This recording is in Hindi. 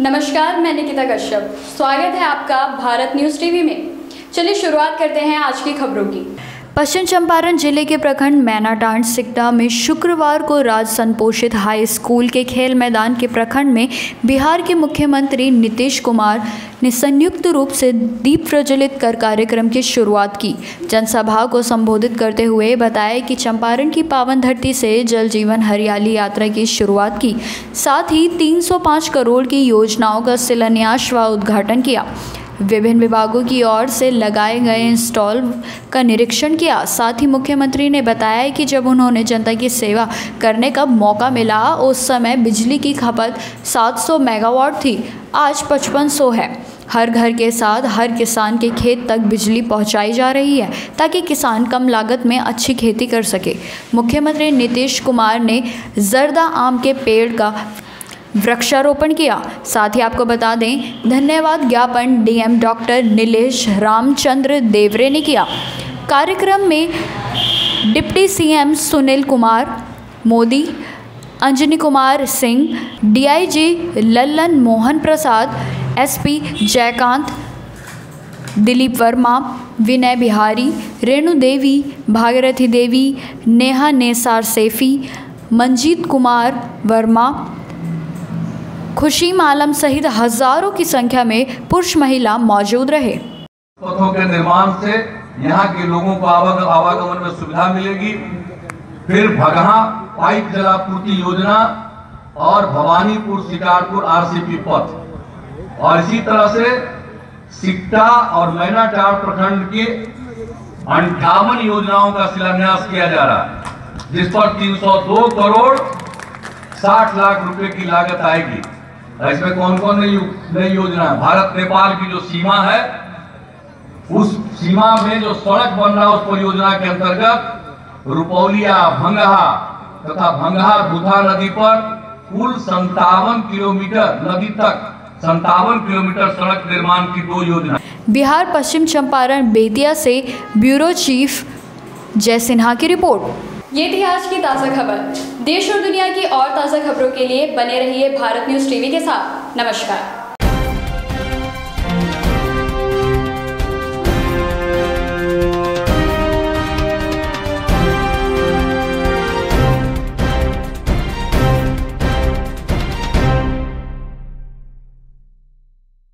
नमस्कार, मैं निकिता कश्यप। स्वागत है आपका भारत न्यूज़ टीवी में। चलिए शुरुआत करते हैं आज की खबरों की। पश्चिम चंपारण जिले के प्रखंड मैनाटांड सिकटा में शुक्रवार को राज संपोषित हाई स्कूल के खेल मैदान के प्रखंड में बिहार के मुख्यमंत्री नीतीश कुमार ने संयुक्त रूप से दीप प्रज्वलित कर कार्यक्रम की शुरुआत की। जनसभा को संबोधित करते हुए बताया कि चंपारण की पावन धरती से जल जीवन हरियाली यात्रा की शुरुआत की, साथ ही 305 करोड़ की योजनाओं का शिलान्यास व उद्घाटन किया। विभिन्न विभागों की ओर से लगाए गए स्टॉल का निरीक्षण किया। साथ ही मुख्यमंत्री ने बताया कि जब उन्होंने जनता की सेवा करने का मौका मिला उस समय बिजली की खपत 700 मेगावाट थी, आज 5500 है। हर घर के साथ हर किसान के खेत तक बिजली पहुंचाई जा रही है ताकि किसान कम लागत में अच्छी खेती कर सके। मुख्यमंत्री नीतीश कुमार ने जर्दा आम के पेड़ का वृक्षारोपण किया। साथ ही आपको बता दें, धन्यवाद ज्ञापन डीएम डॉक्टर नीलेश रामचंद्र देवरे ने किया। कार्यक्रम में deputy CM Sunil Kumar Modi, Anjani Kumar Singh, DIG Lalan Mohan Prasad, SP Jaykant, Dilip Verma, Vinay Bihari, Renu Devi, Bhagirathi Devi, Neha Nesar Saifi, Manjeet Kumar Verma, Khushi मालम सहित हजारों की संख्या में पुरुष महिला मौजूद रहे। पथों के निर्माण से यहाँ के लोगों को आवागमन में सुविधा मिलेगी। फिर भगहा पाइप जलापूर्ति योजना और भवानीपुर शिकारपुर आरसीपी पथ, और इसी तरह से सिकटा और मैनाटांड प्रखंड के 58 योजनाओं का शिलान्यास किया जा रहा है, जिस पर 302 करोड़ 60 लाख रुपए की लागत आएगी। इसमें कौन कौन नई योजना है? भारत नेपाल की जो सीमा है उस सीमा में जो सड़क बन रहा है उस परियोजना के अंतर्गत रुपौलिया भंगहा तथा भंगहा बुधा नदी पर कुल 57 किलोमीटर नदी तक 57 किलोमीटर सड़क निर्माण की 2 योजना। बिहार पश्चिम चंपारण बेतिया से ब्यूरो चीफ जय सिन्हा की रिपोर्ट। ये थी आज की ताज़ा खबर। देश और दुनिया की और ताज़ा खबरों के लिए बने रहिए भारत न्यूज़ टीवी के साथ। नमस्कार।